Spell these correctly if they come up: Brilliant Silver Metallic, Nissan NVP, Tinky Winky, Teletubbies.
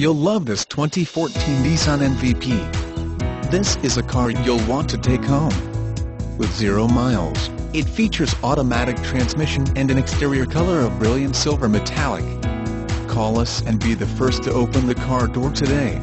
You'll love this 2014 Nissan NVP. This is a car you'll want to take home. With 0 miles, it features automatic transmission and an exterior color of brilliant silver metallic. Call us and be the first to open the car door today.